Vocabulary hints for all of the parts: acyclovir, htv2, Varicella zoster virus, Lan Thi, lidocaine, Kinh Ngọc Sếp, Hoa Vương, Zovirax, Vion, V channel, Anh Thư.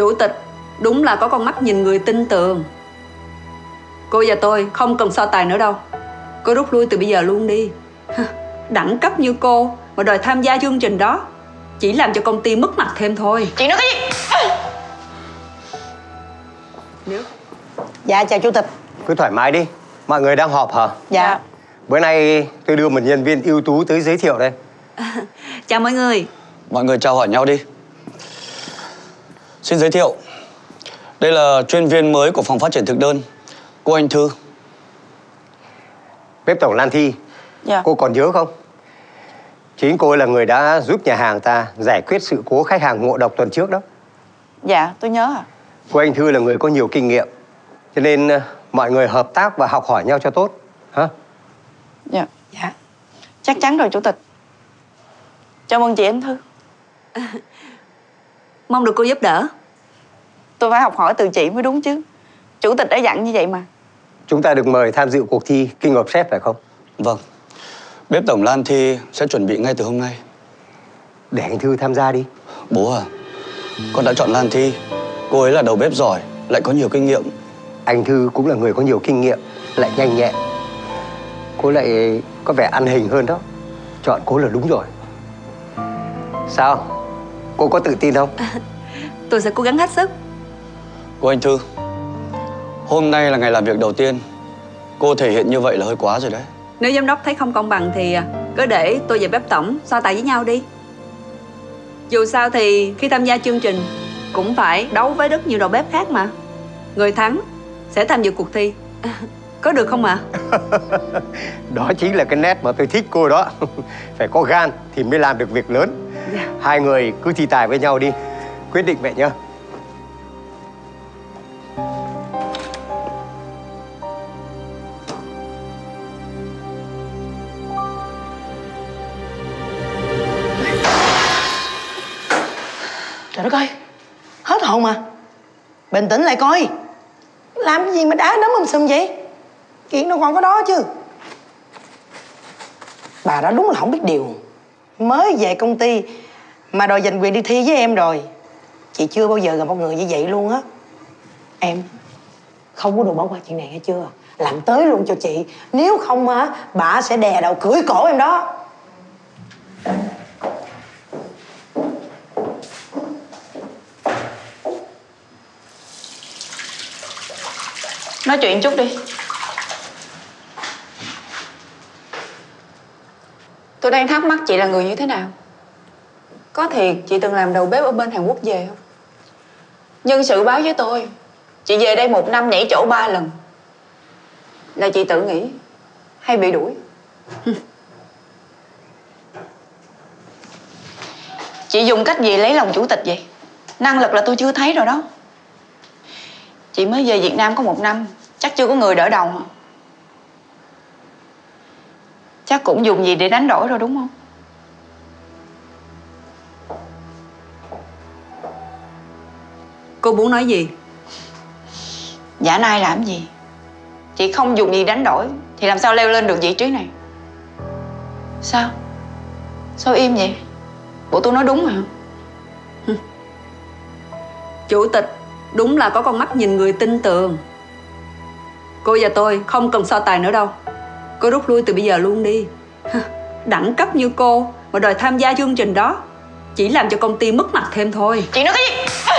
Chủ tịch đúng là có con mắt nhìn người tin tưởng. Cô và tôi không cần so tài nữa đâu. Cô rút lui từ bây giờ luôn đi. Đẳng cấp như cô mà đòi tham gia chương trình đó, chỉ làm cho công ty mất mặt thêm thôi. Chị nói cái gì? Nếu... Dạ chào chủ tịch. Cứ thoải mái đi. Mọi người đang họp hả? Dạ. Bữa nay tôi đưa một nhân viên ưu tú tới giới thiệu đây. Chào mọi người. Mọi người chào hỏi nhau đi. Xin giới thiệu, đây là chuyên viên mới của phòng phát triển thực đơn, cô Anh Thư. Bếp tổng Lan Thi, cô còn nhớ không? Chính cô là người đã giúp nhà hàng ta giải quyết sự cố khách hàng ngộ độc tuần trước đó. Dạ, tôi nhớ ạ. Cô Anh Thư là người có nhiều kinh nghiệm, cho nên mọi người hợp tác và học hỏi nhau cho tốt. Hả? Dạ. Dạ. Chắc chắn rồi chủ tịch. Chào mừng chị Anh Thư. Mong được cô giúp đỡ. Tôi phải học hỏi từ chị mới đúng chứ. Chủ tịch đã dặn như vậy mà. Chúng ta được mời tham dự cuộc thi Kinh Ngọc Sếp phải không? Vâng. Bếp tổng Lan Thi sẽ chuẩn bị ngay từ hôm nay. Để Anh Thư tham gia đi. Bố à, con đã chọn Lan Thi. Cô ấy là đầu bếp giỏi, lại có nhiều kinh nghiệm. Anh Thư cũng là người có nhiều kinh nghiệm, lại nhanh nhẹn. Cô lại có vẻ ăn hình hơn đó. Chọn cô là đúng rồi. Sao? Cô có tự tin không? Tôi sẽ cố gắng hết sức. Cô Anh Thư, hôm nay là ngày làm việc đầu tiên. Cô thể hiện như vậy là hơi quá rồi đấy. Nếu giám đốc thấy không công bằng thì cứ để tôi và bếp tổng so tài với nhau đi. Dù sao thì khi tham gia chương trình cũng phải đấu với rất nhiều đầu bếp khác mà. Người thắng sẽ tham dự cuộc thi. Có được không ạ? Đó chính là cái nét mà tôi thích cô đó. Phải có gan thì mới làm được việc lớn. Hai người cứ thi tài với nhau đi. Quyết định vậy nhá. Trời đất ơi, hết hồn mà. Bình tĩnh lại coi. Làm cái gì mà đá đấm sùm vậy? Chuyện đâu còn có đó chứ. Bà đó đúng là không biết điều. Mới về công ty mà đòi giành quyền đi thi với em rồi. Chị chưa bao giờ gặp một người như vậy luôn á. Em không có đồ bỏ qua chuyện này nghe chưa? Làm tới luôn cho chị. Nếu không á, bà sẽ đè đầu cưỡi cổ em đó. Nói chuyện chút đi. Tôi đang thắc mắc chị là người như thế nào. Có thiệt chị từng làm đầu bếp ở bên Hàn Quốc về không? Nhân sự báo với tôi, chị về đây 1 năm nhảy chỗ 3 lần. Là chị tự nghĩ hay bị đuổi? Chị dùng cách gì lấy lòng chủ tịch vậy? Năng lực là tôi chưa thấy rồi đó. Chị mới về Việt Nam có 1 năm, chắc chưa có người đỡ đầu hả? Chắc cũng dùng gì để đánh đổi rồi đúng không? Cô muốn nói gì? Giả nai làm gì? Chị không dùng gì đánh đổi thì làm sao leo lên được vị trí này? Sao? Sao im vậy? Bộ tôi nói đúng hả? Chủ tịch đúng là có con mắt nhìn người tin tưởng. Cô và tôi không cần so tài nữa đâu. Cô rút lui từ bây giờ luôn đi. Đẳng cấp như cô mà đòi tham gia chương trình đó, chỉ làm cho công ty mất mặt thêm thôi. Chị nói cái gì?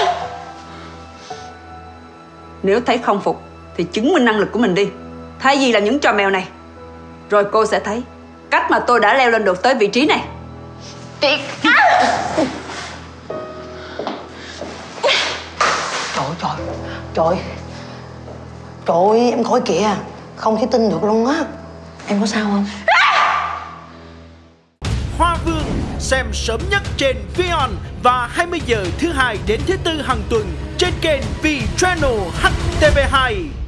Nếu thấy không phục thì chứng minh năng lực của mình đi, thay vì làm những trò mèo này. Rồi cô sẽ thấy cách mà tôi đã leo lên được tới vị trí này. Chị... Trời ơi, em khỏi kìa. Không thể tin được luôn á. Em có sao không? Hoa Vương xem sớm nhất trên Vion và 20 giờ thứ Hai đến thứ Tư hàng tuần trên kênh V Channel HTV2.